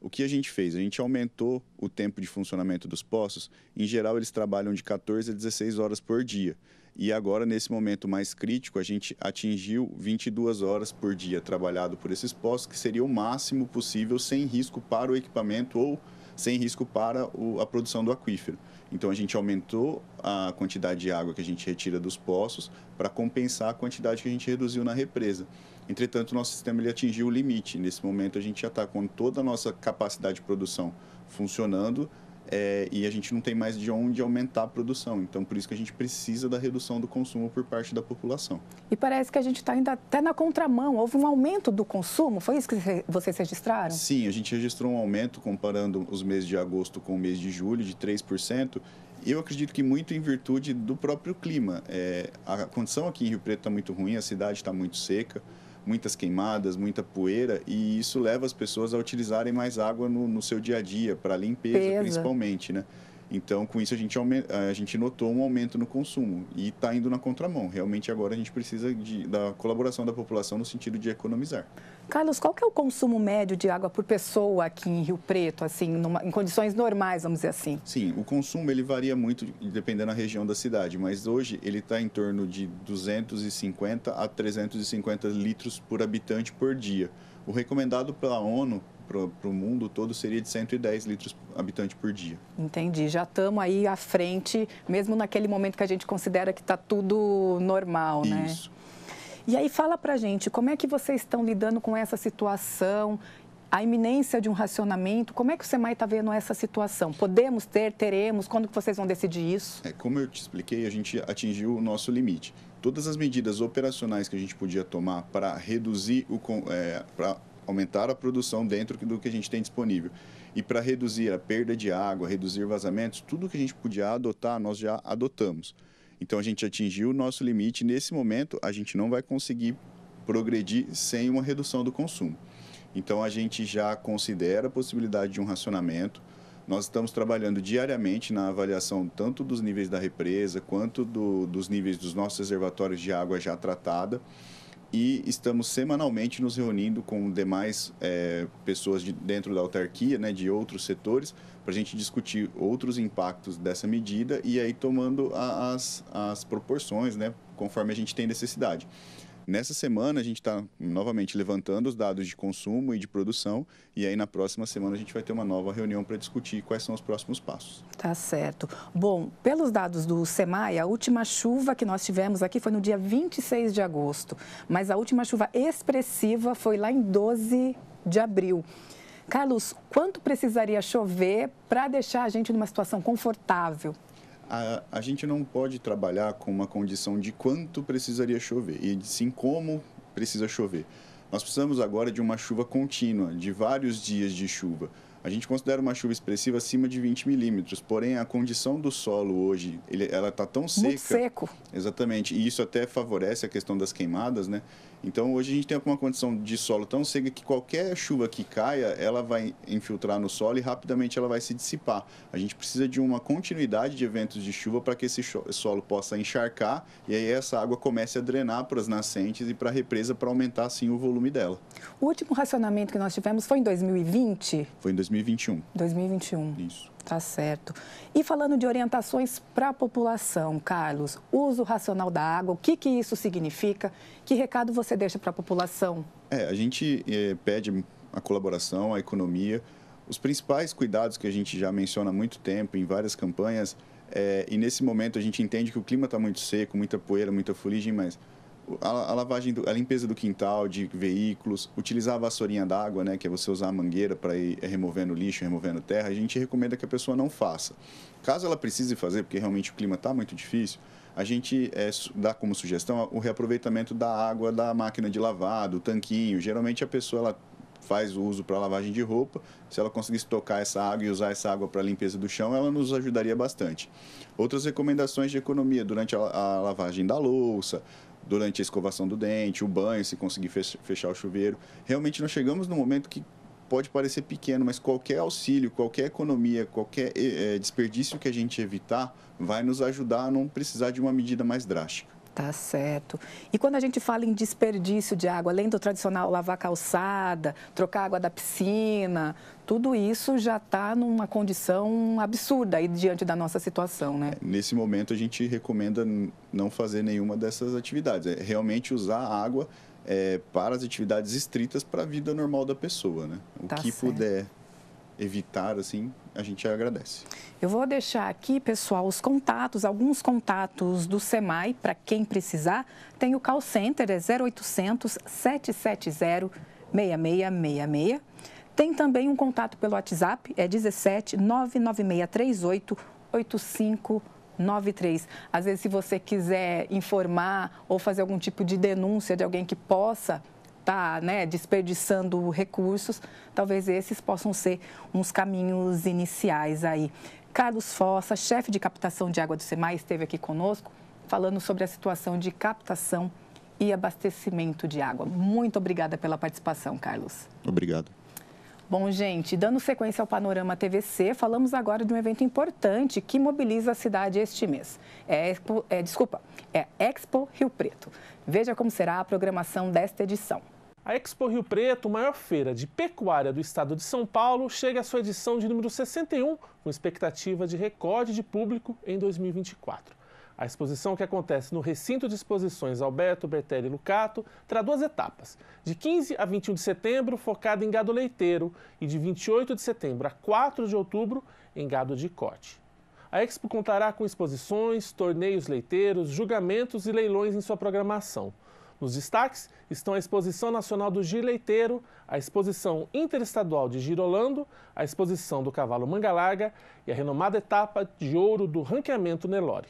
O que a gente fez? A gente aumentou o tempo de funcionamento dos poços. Em geral, eles trabalham de quatorze a dezesseis horas por dia. E agora, nesse momento mais crítico, a gente atingiu vinte e duas horas por dia trabalhado por esses poços, que seria o máximo possível, sem risco para o equipamento ou sem risco para a produção do aquífero. Então, a gente aumentou a quantidade de água que a gente retira dos poços para compensar a quantidade que a gente reduziu na represa. Entretanto, o nosso sistema ele atingiu o limite. Nesse momento, a gente já está com toda a nossa capacidade de produção funcionando é, e a gente não tem mais de onde aumentar a produção. Então, por isso que a gente precisa da redução do consumo por parte da população. E parece que a gente está ainda até na contramão. Houve um aumento do consumo? Foi isso que vocês registraram? Sim, a gente registrou um aumento, comparando os meses de agosto com o mês de julho, de três por cento. Eu acredito que muito em virtude do próprio clima. É, a condição aqui em Rio Preto está muito ruim, a cidade está muito seca, muitas queimadas, muita poeira, e isso leva as pessoas a utilizarem mais água no, no seu dia a dia, para limpeza, Pesa. principalmente, né? Então, com isso, a gente, a gente notou um aumento no consumo e está indo na contramão. Realmente, agora, a gente precisa de, da colaboração da população no sentido de economizar. Carlos, qual que é o consumo médio de água por pessoa aqui em Rio Preto, assim, numa, em condições normais, vamos dizer assim? Sim, o consumo ele varia muito dependendo da região da cidade, mas hoje ele está em torno de duzentos e cinquenta a trezentos e cinquenta litros por habitante por dia. O recomendado pela ONU para o mundo todo seria de cento e dez litros por habitante por dia. Entendi, já estamos aí à frente, mesmo naquele momento que a gente considera que está tudo normal, né? Isso. E aí fala para a gente, como é que vocês estão lidando com essa situação, a iminência de um racionamento, como é que o SEMAI está vendo essa situação? Podemos ter, teremos, quando que vocês vão decidir isso? É, como eu te expliquei, a gente atingiu o nosso limite. Todas as medidas operacionais que a gente podia tomar para reduzir o... É, pra, aumentar a produção dentro do que a gente tem disponível. E para reduzir a perda de água, reduzir vazamentos, tudo que a gente podia adotar, nós já adotamos. Então, a gente atingiu o nosso limite. Nesse momento, a gente não vai conseguir progredir sem uma redução do consumo. Então, a gente já considera a possibilidade de um racionamento. Nós estamos trabalhando diariamente na avaliação tanto dos níveis da represa, quanto do, dos níveis dos nossos reservatórios de água já tratada. E estamos semanalmente nos reunindo com demais é, pessoas de, dentro da autarquia, né, de outros setores, para a gente discutir outros impactos dessa medida e aí tomando a, as, as proporções, né, conforme a gente tem necessidade. Nessa semana, a gente está novamente levantando os dados de consumo e de produção e aí na próxima semana a gente vai ter uma nova reunião para discutir quais são os próximos passos. Tá certo. Bom, pelos dados do SEMAI, a última chuva que nós tivemos aqui foi no dia vinte e seis de agosto, mas a última chuva expressiva foi lá em doze de abril. Carlos, quanto precisaria chover para deixar a gente numa situação confortável? A, a gente não pode trabalhar com uma condição de quanto precisaria chover e sim como precisa chover. Nós precisamos agora de uma chuva contínua, de vários dias de chuva. A A gente considera uma chuva expressiva acima de vinte milímetros, porém a condição do solo hoje, ele, ela está tão seca... Muito seco. Exatamente, e isso até favorece a questão das queimadas, né? Então, hoje a gente tem uma condição de solo tão seca que qualquer chuva que caia, ela vai infiltrar no solo e rapidamente ela vai se dissipar. A gente precisa de uma continuidade de eventos de chuva para que esse solo possa encharcar e aí essa água comece a drenar para as nascentes e para a represa para aumentar, assim, o volume dela. O último racionamento que nós tivemos foi em dois mil e vinte? Foi em dois mil e vinte e um. dois mil e vinte e um. Isso. Tá certo. E falando de orientações para a população, Carlos, uso racional da água, o que, que isso significa? Que recado você deixa para a população? É, a gente é, pede a colaboração, a economia. Os principais cuidados que a gente já menciona há muito tempo em várias campanhas, é, e nesse momento a gente entende que o clima está muito seco, muita poeira, muita fuligem, mas... A lavagem, a limpeza do quintal, de veículos, utilizar a vassourinha d'água, né, que é você usar a mangueira para ir removendo lixo, removendo terra, a gente recomenda que a pessoa não faça. Caso ela precise fazer, porque realmente o clima está muito difícil, a gente é, dá como sugestão o reaproveitamento da água da máquina de lavar, do tanquinho. Geralmente a pessoa ela faz o uso para lavagem de roupa, se ela conseguisse tocar essa água e usar essa água para limpeza do chão, ela nos ajudaria bastante. Outras recomendações de economia, durante a, a lavagem da louça, durante a escovação do dente, o banho, se conseguir fechar o chuveiro. Realmente nós chegamos num momento que pode parecer pequeno, mas qualquer auxílio, qualquer economia, qualquer é, desperdício que a gente evitar vai nos ajudar a não precisar de uma medida mais drástica. Tá certo. E quando a gente fala em desperdício de água, além do tradicional lavar calçada, trocar água da piscina, tudo isso já está numa condição absurda aí diante da nossa situação, né? É, nesse momento a gente recomenda não fazer nenhuma dessas atividades, é realmente usar a água é, para as atividades estritas para a vida normal da pessoa, né? O tá que certo. Puder evitar, assim, a gente agradece. Eu vou deixar aqui, pessoal, os contatos, alguns contatos do SEMAI, para quem precisar. Tem o call center, é zero oitocentos, sete sete zero, seis seis seis seis. Tem também um contato pelo WhatsApp, é dezessete, nove nove seis três oito, oito cinco nove três. Às vezes, se você quiser informar ou fazer algum tipo de denúncia de alguém que possa... Tá, né, desperdiçando recursos, talvez esses possam ser uns caminhos iniciais aí. Carlos Fossa, chefe de captação de água do SEMAI, esteve aqui conosco falando sobre a situação de captação e abastecimento de água. Muito obrigada pela participação, Carlos. Obrigado. Bom, gente, dando sequência ao Panorama T V C, falamos agora de um evento importante que mobiliza a cidade este mês. É, Expo, é, desculpa, é Expo Rio Preto. Veja como será a programação desta edição. A Expo Rio Preto, maior feira de pecuária do estado de São Paulo, chega à sua edição de número sessenta e um, com expectativa de recorde de público em dois mil e vinte e quatro. A exposição, que acontece no Recinto de Exposições Alberto Bertelli Lucato, terá duas etapas, de quinze a vinte e um de setembro, focada em gado leiteiro, e de vinte e oito de setembro a quatro de outubro, em gado de corte. A Expo contará com exposições, torneios leiteiros, julgamentos e leilões em sua programação. Nos destaques estão a Exposição Nacional do Giro Leiteiro, a Exposição Interestadual de Girolando, a Exposição do Cavalo Manga Larga e a renomada etapa de ouro do ranqueamento Nelore.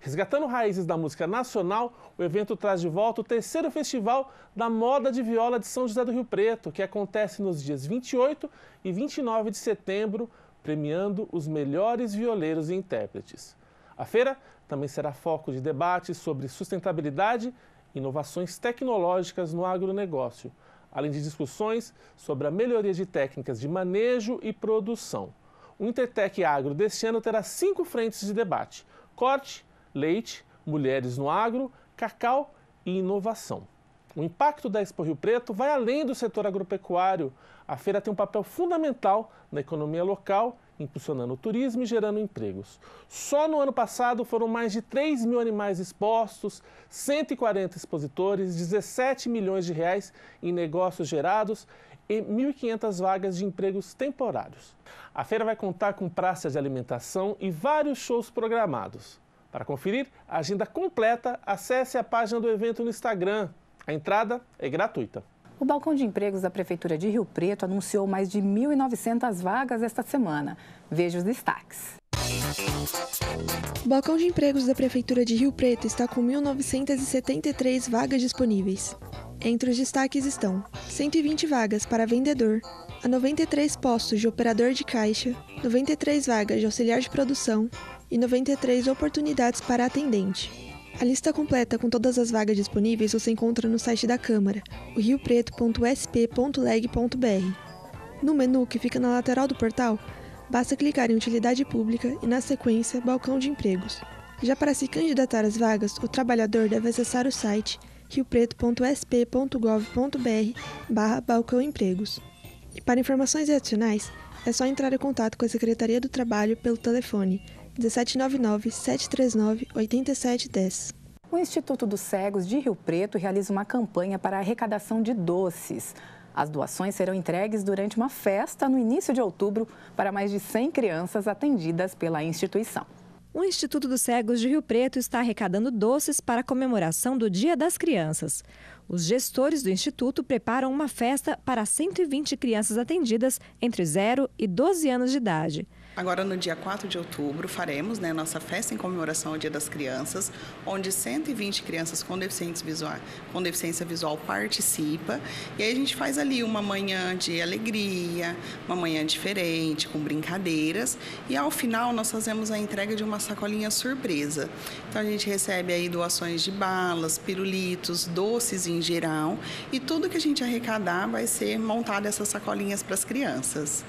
Resgatando raízes da música nacional, o evento traz de volta o terceiro Festival da Moda de Viola de São José do Rio Preto, que acontece nos dias vinte e oito e vinte e nove de setembro, premiando os melhores violeiros e intérpretes. A feira também será foco de debates sobre sustentabilidade e inovações tecnológicas no agronegócio, além de discussões sobre a melhoria de técnicas de manejo e produção. O Intertec Agro deste ano terá cinco frentes de debate: corte, leite, mulheres no agro, cacau e inovação. O impacto da Expo Rio Preto vai além do setor agropecuário. A feira tem um papel fundamental na economia local, impulsionando o turismo e gerando empregos. Só no ano passado foram mais de três mil animais expostos, cento e quarenta expositores, dezessete milhões de reais em negócios gerados e mil e quinhentas vagas de empregos temporários. A feira vai contar com praças de alimentação e vários shows programados. Para conferir a agenda completa, acesse a página do evento no Instagram. A entrada é gratuita. O Balcão de Empregos da Prefeitura de Rio Preto anunciou mais de mil e novecentas vagas esta semana. Veja os destaques. O Balcão de Empregos da Prefeitura de Rio Preto está com mil novecentas e setenta e três vagas disponíveis. Entre os destaques estão cento e vinte vagas para vendedor, a noventa e três postos de operador de caixa, noventa e três vagas de auxiliar de produção e noventa e três oportunidades para atendente. A lista completa com todas as vagas disponíveis você encontra no site da Câmara, o rio preto ponto s p ponto leg ponto b r. No menu que fica na lateral do portal, basta clicar em Utilidade Pública e, na sequência, Balcão de Empregos. Já para se candidatar às vagas, o trabalhador deve acessar o site rio preto ponto s p ponto gov ponto b r barra balcão empregos. E para informações adicionais, é só entrar em contato com a Secretaria do Trabalho pelo telefone um sete nove nove, sete três nove, oito sete um zero. O Instituto dos Cegos de Rio Preto realiza uma campanha para a arrecadação de doces. As doações serão entregues durante uma festa no início de outubro para mais de cem crianças atendidas pela instituição. O Instituto dos Cegos de Rio Preto está arrecadando doces para a comemoração do Dia das Crianças. Os gestores do Instituto preparam uma festa para cento e vinte crianças atendidas entre zero e doze anos de idade. Agora, no dia quatro de outubro, faremos né, nossa festa em comemoração ao Dia das Crianças, onde cento e vinte crianças com deficiência visual, com deficiência visual participa. E aí a gente faz ali uma manhã de alegria, uma manhã diferente, com brincadeiras. E ao final nós fazemos a entrega de uma sacolinha surpresa. Então a gente recebe aí doações de balas, pirulitos, doces em geral. E tudo que a gente arrecadar vai ser montado essas sacolinhas para as crianças.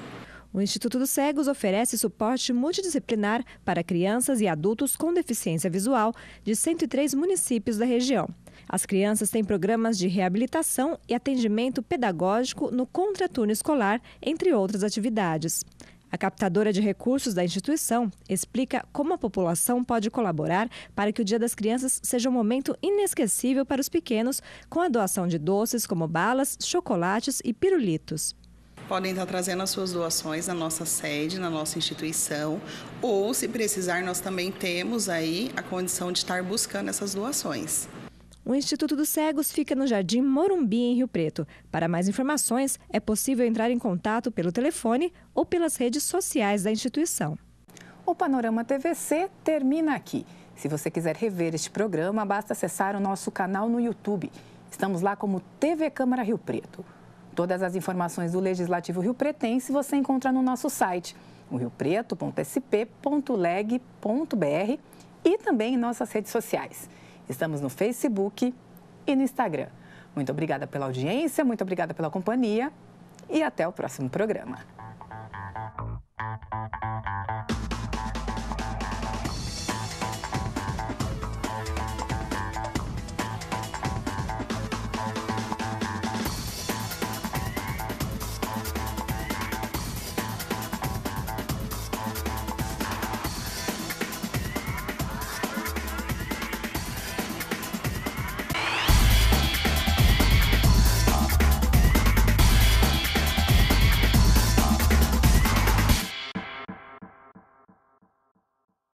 O Instituto dos Cegos oferece suporte multidisciplinar para crianças e adultos com deficiência visual de cento e três municípios da região. As crianças têm programas de reabilitação e atendimento pedagógico no contraturno escolar, entre outras atividades. A captadora de recursos da instituição explica como a população pode colaborar para que o Dia das Crianças seja um momento inesquecível para os pequenos, com a doação de doces como balas, chocolates e pirulitos. Podem estar trazendo as suas doações na nossa sede, na nossa instituição, ou, se precisar, nós também temos aí a condição de estar buscando essas doações. O Instituto dos Cegos fica no Jardim Morumbi, em Rio Preto. Para mais informações, é possível entrar em contato pelo telefone ou pelas redes sociais da instituição. O Panorama T V C termina aqui. Se você quiser rever este programa, basta acessar o nosso canal no YouTube. Estamos lá como T V Câmara Rio Preto. Todas as informações do Legislativo Rio Pretense você encontra no nosso site, o rio preto ponto s p ponto leg ponto b r, e também em nossas redes sociais. Estamos no Facebook e no Instagram. Muito obrigada pela audiência, muito obrigada pela companhia e até o próximo programa.